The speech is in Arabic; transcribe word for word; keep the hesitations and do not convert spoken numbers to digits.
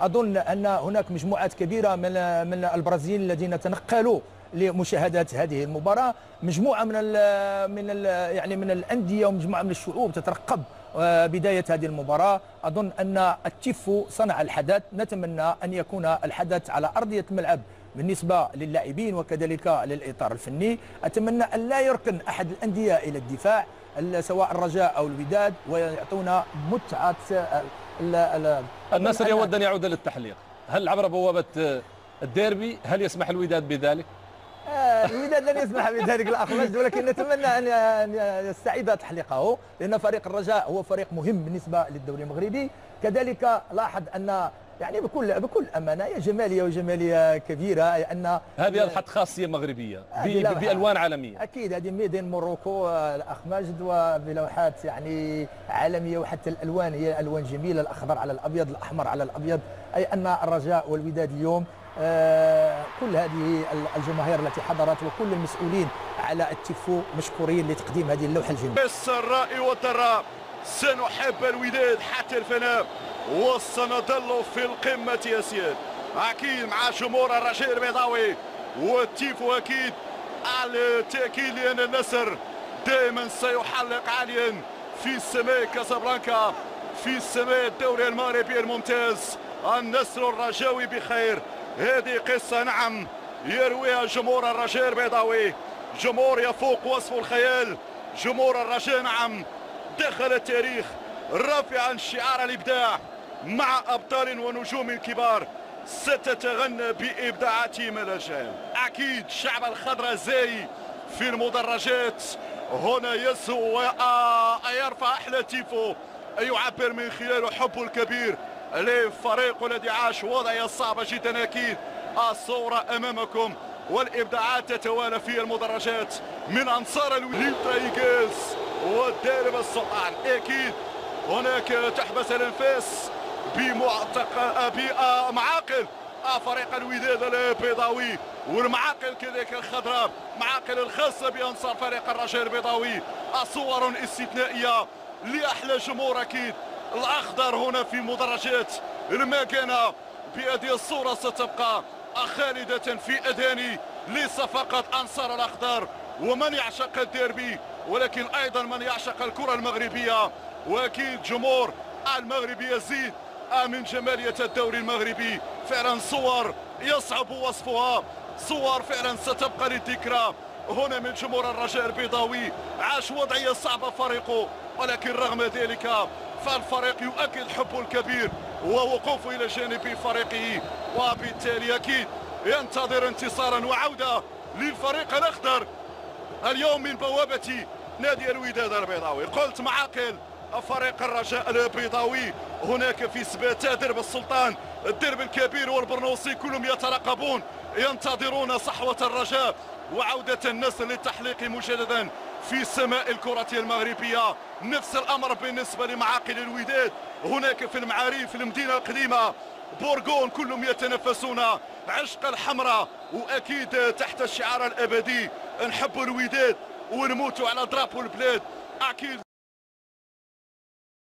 أظن أن هناك مجموعات كبيرة من من البرازيل الذين تنقلوا لمشاهدة هذه المباراة، مجموعة من ال من ال يعني من الأندية ومجموعة من الشعوب تترقب بداية هذه المباراة. أظن أن التيفو صنع الحدث، نتمنى أن يكون الحدث على أرضية الملعب بالنسبة للاعبين وكذلك للإطار الفني. أتمنى أن لا يركن أحد الأندية إلى الدفاع سواء الرجاء أو الوداد، ويعطونا متعة. النصر يود أن يعود للتحليق، هل عبر بوابة الديربي هل يسمح الوداد بذلك؟ آه الوداد لن يسمح بذلك الأخ مجد، ولكن نتمنى أن يستعيد تحليقه، لأن فريق الرجاء هو فريق مهم بالنسبة للدوري المغربي. كذلك لاحظ أن يعني بكل بكل امانه يا جماليه وجماليه كبيره، لان يعني هذه الحط خاصيه مغربيه بالوان عالميه، اكيد هذه ميدين موروكو الاخ ماجد، وبلوحات يعني عالميه، وحتى الالوان هي الوان جميله، الاخضر على الابيض، الاحمر على الابيض، اي ان الرجاء والوداد اليوم آه كل هذه الجماهير التي حضرت وكل المسؤولين على التيفو مشكورين لتقديم هذه اللوحه الجميله. بالسراء والضراء سنحب الوداد حتى الفناء وسنظل في القمة يا سياد، أكيد مع جمهور الرجاء البيضاوي والتيفو أكيد على تأكيد، لأن النصر دائما سيحلق عاليا في السماء كازابلانكا، في السماء الدوري المغربي الممتاز. النصر الرجاوي بخير، هذه قصة نعم يرويها جمهور الرجاء البيضاوي، جمهور يفوق وصف الخيال، جمهور الرجاء نعم دخل التاريخ رافعا شعار الإبداع مع أبطال ونجوم كبار ستتغنى بإبداعاتهم الأجيال. أكيد شعب الخضرزي في المدرجات هنا يسهو ويرفع أحلى تيفو يعبر من خلاله حبه الكبير للفريق الذي عاش وضعية صعبة جدا. أكيد الصورة أمامكم والإبداعات تتوالى في المدرجات من أنصار الوداد ترايغاز والدارب السلطان. أكيد هناك تحبس الانفاس بمعتق بمعاقل فريق الوداد البيضاوي والمعاقل كذلك الخضراء، معاقل الخاصه بانصار فريق الرجاء البيضاوي. صور استثنائيه لاحلى جمهور اكيد الاخضر هنا في مدرجات المكانه، بهذه الصوره ستبقى خالده في اذهاني، ليس فقط انصار الاخضر ومن يعشق الديربي، ولكن ايضا من يعشق الكره المغربيه. واكيد جمهور المغرب يزيد من جماليه الدوري المغربي، فعلا صور يصعب وصفها، صور فعلا ستبقى للذكرى هنا من جمهور الرجاء البيضاوي. عاش وضعيه صعبه فريقه، ولكن رغم ذلك فالفريق يؤكد حبه الكبير ووقوفه الى جانب فريقه، وبالتالي اكيد ينتظر انتصارا وعوده للفريق الاخضر اليوم من بوابه نادي الوداد البيضاوي. قلت معاقل فريق الرجاء البيضاوي، هناك في سباتا درب السلطان، الدرب الكبير والبرنوصي، كلهم يترقبون ينتظرون صحوة الرجاء وعودة النصر للتحليق مجددا في سماء الكرة المغربية. نفس الأمر بالنسبة لمعاقل الوداد، هناك في المعاريف المدينة القديمة بورغون كلهم يتنافسون عشق الحمراء، وأكيد تحت الشعار الأبدي نحب الوداد ونموتوا على ضراب البلاد. أكيد